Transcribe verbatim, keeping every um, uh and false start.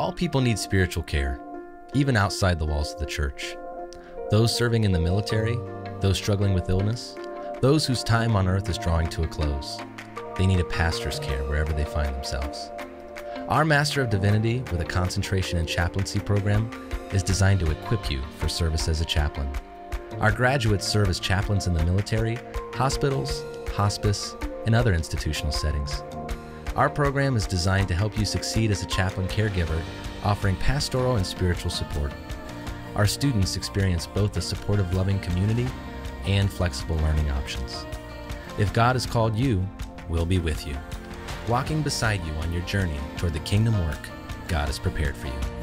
all people need spiritual care, even outside the walls of the church. Those serving in the military, those struggling with illness, those whose time on earth is drawing to a close. They need a pastor's care wherever they find themselves. Our Master of Divinity, with a concentration in chaplaincy program, is designed to equip you for service as a chaplain. Our graduates serve as chaplains in the military, hospitals, hospice, and other institutional settings. Our program is designed to help you succeed as a chaplain caregiver, offering pastoral and spiritual support. Our students experience both a supportive, loving community and flexible learning options. If God has called you, we'll be with you, walking beside you on your journey toward the kingdom work God has prepared for you.